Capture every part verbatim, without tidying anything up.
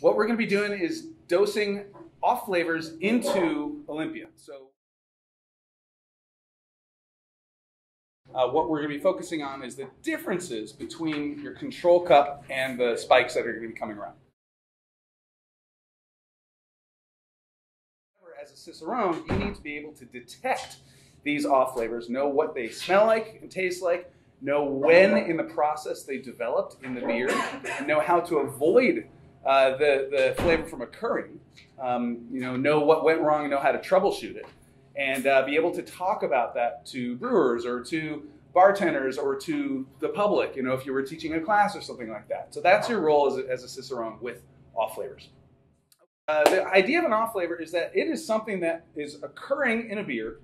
what we're going to be doing is dosing off flavors into Olympia. So uh, what we're going to be focusing on is the differences between your control cup and the spikes that are going to be coming around. As a cicerone, you need to be able to detect these off flavors, know what they smell like and taste like, know when in the process they developed in the beer, and know how to avoid uh, the, the flavor from occurring, um, you know, know what went wrong and know how to troubleshoot it, and uh, be able to talk about that to brewers or to bartenders or to the public, you know, if you were teaching a class or something like that. So that's your role as a, as a cicerone with off flavors. Uh, the idea of an off flavor is that it is something that is occurring in a beer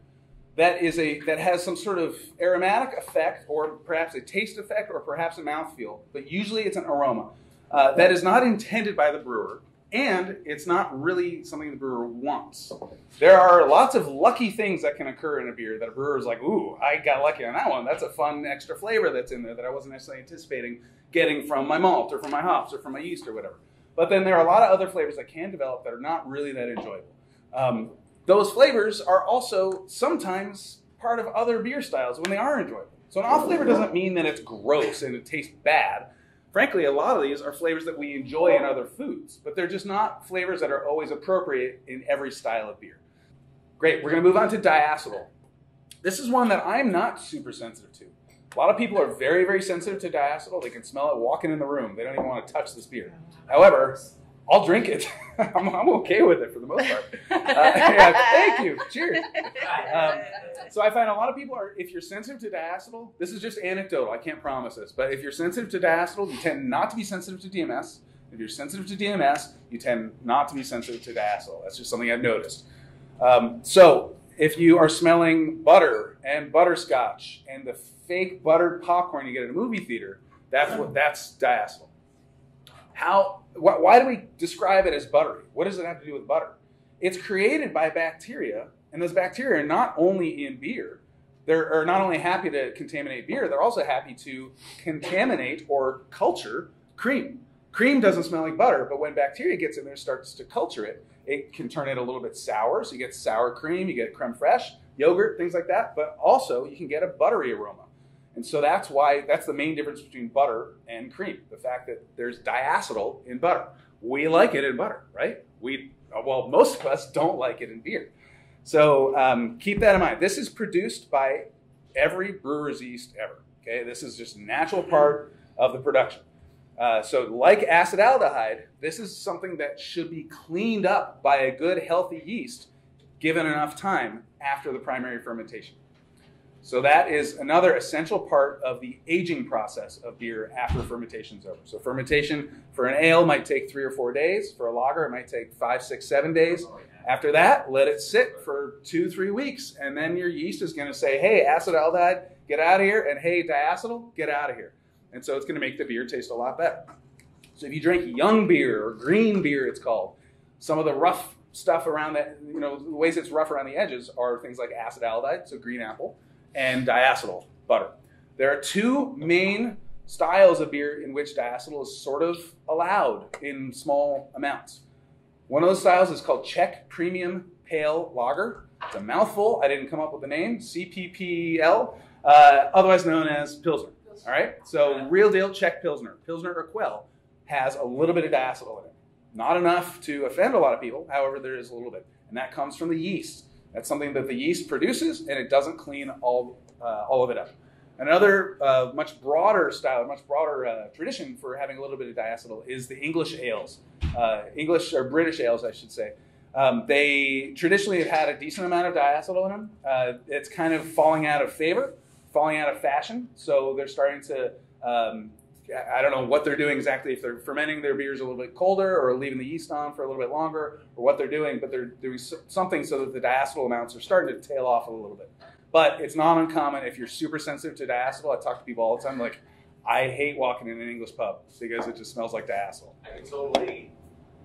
that is a that has some sort of aromatic effect, or perhaps a taste effect, or perhaps a mouthfeel, but usually it's an aroma uh, that is not intended by the brewer, and it's not really something the brewer wants. There are lots of lucky things that can occur in a beer that a brewer is like, ooh, I got lucky on that one. That's a fun extra flavor that's in there that I wasn't necessarily anticipating getting from my malt or from my hops or from my yeast or whatever. But then there are a lot of other flavors that can develop that are not really that enjoyable. Um, Those flavors are also sometimes part of other beer styles when they are enjoyable. So an off flavor doesn't mean that it's gross and it tastes bad. Frankly, a lot of these are flavors that we enjoy in other foods, but they're just not flavors that are always appropriate in every style of beer. Great, we're gonna move on to diacetyl. This is one that I'm not super sensitive to. A lot of people are very, very sensitive to diacetyl. They can smell it walking in the room. They don't even wanna touch this beer. However, I'll drink it. I'm, I'm okay with it for the most part. Uh, yeah, thank you. Cheers. Um, so I find a lot of people are, if you're sensitive to diacetyl, this is just anecdotal. I can't promise this. But if you're sensitive to diacetyl, you tend not to be sensitive to D M S. If you're sensitive to D M S, you tend not to be sensitive to diacetyl. That's just something I've noticed. Um, so if you are smelling butter and butterscotch and the fake buttered popcorn you get at a movie theater, that's what that's diacetyl. How, wh why do we describe it as buttery? What does it have to do with butter? It's created by bacteria, and those bacteria are not only in beer. They're not only happy to contaminate beer, they're also happy to contaminate or culture cream. Cream doesn't smell like butter, but when bacteria gets in there and starts to culture it, it can turn it a little bit sour. So you get sour cream, you get creme fraiche, yogurt, things like that, but also you can get a buttery aroma. And so that's why, that's the main difference between butter and cream, the fact that there's diacetyl in butter. We like it in butter, right? We, well, most of us don't like it in beer. So um, keep that in mind. This is produced by every brewer's yeast ever, okay? This is just a natural part of the production. Uh, so like acetaldehyde, this is something that should be cleaned up by a good, healthy yeast given enough time after the primary fermentation. So that is another essential part of the aging process of beer after fermentation's over. So fermentation for an ale might take three or four days. For a lager, it might take five, six, seven days. After that, let it sit for two, three weeks. And then your yeast is going to say, hey, acetaldehyde, get out of here. And hey, diacetyl, get out of here. And so it's going to make the beer taste a lot better. So if you drink young beer or green beer, it's called, some of the rough stuff around that, you know, the ways it's rough around the edges are things like acetaldehyde, so green apple, and diacetyl, butter. There are two main styles of beer in which diacetyl is sort of allowed in small amounts. One of those styles is called Czech Premium Pale Lager. It's a mouthful. I didn't come up with the name. C P P L, uh, otherwise known as Pilsner. All right, so real deal Czech Pilsner. Pilsner Urquell has a little bit of diacetyl in it. Not enough to offend a lot of people. However, there is a little bit, and that comes from the yeast. That's something that the yeast produces, and it doesn't clean all, uh, all of it up. Another uh, much broader style, much broader uh, tradition for having a little bit of diacetyl is the English ales, uh, English or British ales, I should say. Um, they traditionally have had a decent amount of diacetyl in them. Uh, it's kind of falling out of favor, falling out of fashion. So they're starting to, um, I don't know what they're doing exactly, if they're fermenting their beers a little bit colder or leaving the yeast on for a little bit longer or what they're doing, but they're doing something so that the diacetyl amounts are starting to tail off a little bit. But it's not uncommon if you're super sensitive to diacetyl. I talk to people all the time, like, I hate walking in an English pub because it just smells like diacetyl. I can totally,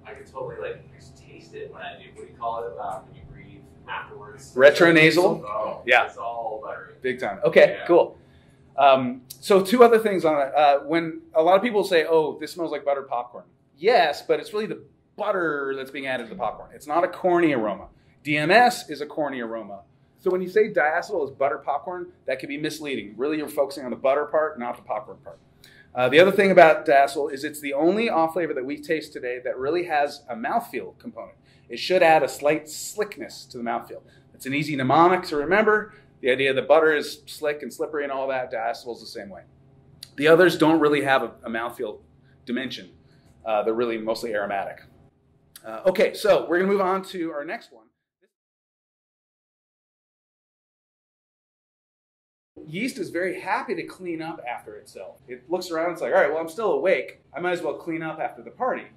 I can totally like taste it when I do, what do you call it, um, when you breathe afterwards? Retronasal? Oh, yeah. It's all buttery. Big time. Okay, yeah. Cool. Um, so two other things on it. Uh, when a lot of people say, oh, this smells like buttered popcorn. Yes, but it's really the butter that's being added to the popcorn. It's not a corny aroma. D M S is a corny aroma. So when you say diacetyl is butter popcorn, that could be misleading. Really, you're focusing on the butter part, not the popcorn part. Uh, the other thing about diacetyl is it's the only off flavor that we taste today that really has a mouthfeel component. It should add a slight slickness to the mouthfeel. It's an easy mnemonic to remember. The idea that butter is slick and slippery and all that, diacetyl is the same way. The others don't really have a, a mouthfeel dimension. Uh, they're really mostly aromatic. Uh, okay, so we're going to move on to our next one. Yeast is very happy to clean up after itself. It looks around, it's like, all right, well, I'm still awake. I might as well clean up after the party.